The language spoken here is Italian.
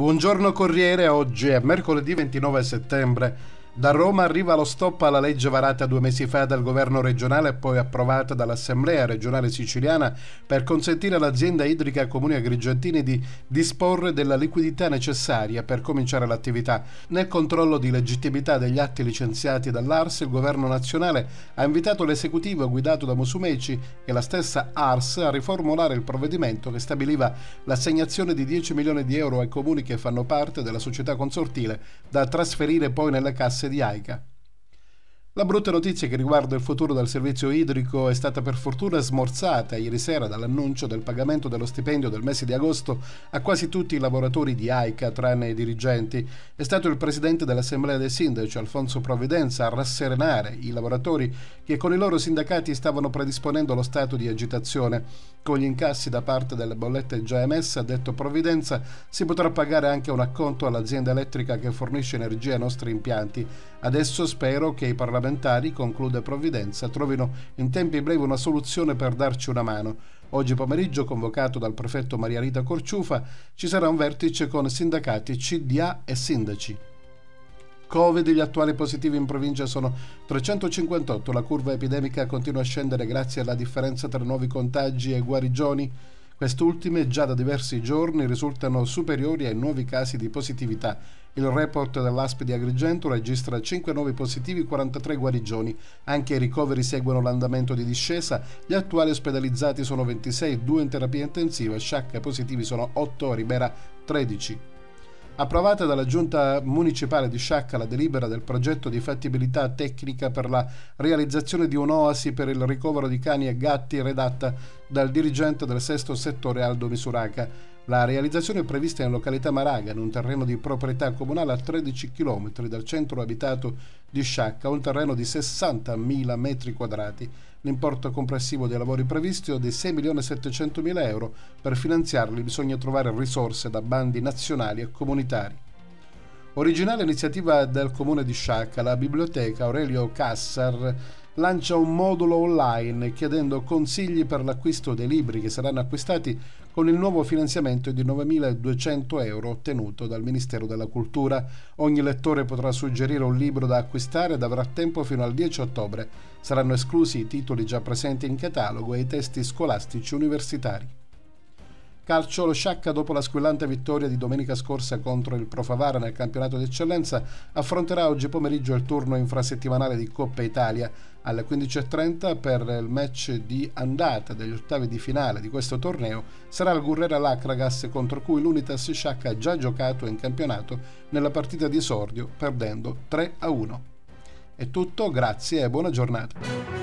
Buongiorno Corriere, oggi è mercoledì 29 settembre. Da Roma arriva lo stop alla legge varata 2 mesi fa dal governo regionale e poi approvata dall'Assemblea regionale siciliana per consentire all'azienda idrica Comune Agrigentini di disporre della liquidità necessaria per cominciare l'attività. Nel controllo di legittimità degli atti licenziati dall'ARS, il governo nazionale ha invitato l'esecutivo guidato da Musumeci e la stessa ARS a riformulare il provvedimento che stabiliva l'assegnazione di 10 milioni di euro ai comuni che fanno parte della società consortile da trasferire poi nelle casse di AICA. La brutta notizia che riguarda il futuro del servizio idrico è stata per fortuna smorzata ieri sera dall'annuncio del pagamento dello stipendio del mese di agosto a quasi tutti i lavoratori di AICA, tranne i dirigenti. È stato il presidente dell'Assemblea dei Sindaci, Alfonso Provvidenza, a rasserenare i lavoratori che con i loro sindacati stavano predisponendo lo stato di agitazione. Con gli incassi da parte delle bollette già emesse, ha detto Provvidenza, si potrà pagare anche un acconto all'azienda elettrica che fornisce energia ai nostri impianti. Adesso spero che i parlamentari, conclude Provvidenza, trovino in tempi brevi una soluzione per darci una mano. Oggi pomeriggio, convocato dal prefetto Maria Rita Corciufa, ci sarà un vertice con sindacati, CDA e sindaci. Covid, gli attuali positivi in provincia sono 358, la curva epidemica continua a scendere grazie alla differenza tra nuovi contagi e guarigioni. Quest'ultime già da diversi giorni risultano superiori ai nuovi casi di positività. Il report dell'ASP di Agrigento registra 5 nuovi positivi e 43 guarigioni. Anche i ricoveri seguono l'andamento di discesa. Gli attuali ospedalizzati sono 26, 2 in terapia intensiva, Sciacca positivi sono 8, Ribera 13. Approvata dalla Giunta Municipale di Sciacca la delibera del progetto di fattibilità tecnica per la realizzazione di un'oasi per il ricovero di cani e gatti redatta dal dirigente del sesto settore Aldo Misuraca. La realizzazione è prevista in località Maraga, in un terreno di proprietà comunale a 13 km dal centro abitato di Sciacca, un terreno di 60.000 metri quadrati. L'importo complessivo dei lavori previsti è di 6.700.000 euro. Per finanziarli bisogna trovare risorse da bandi nazionali e comunitari. Originale iniziativa del comune di Sciacca, la biblioteca Aurelio Cassar Lancia un modulo online chiedendo consigli per l'acquisto dei libri che saranno acquistati con il nuovo finanziamento di 9.200 euro ottenuto dal Ministero della Cultura. Ogni lettore potrà suggerire un libro da acquistare ed avrà tempo fino al 10 ottobre. Saranno esclusi i titoli già presenti in catalogo e i testi scolastici universitari. Calcio, lo Sciacca, dopo la squillante vittoria di domenica scorsa contro il Profavara nel campionato d'eccellenza, affronterà oggi pomeriggio il turno infrasettimanale di Coppa Italia. Alle 15.30, per il match di andata degli ottavi di finale di questo torneo, sarà il Gurrera Lacragas, contro cui l'Unitas Sciacca ha già giocato in campionato nella partita di esordio, perdendo 3-1. È tutto, grazie e buona giornata.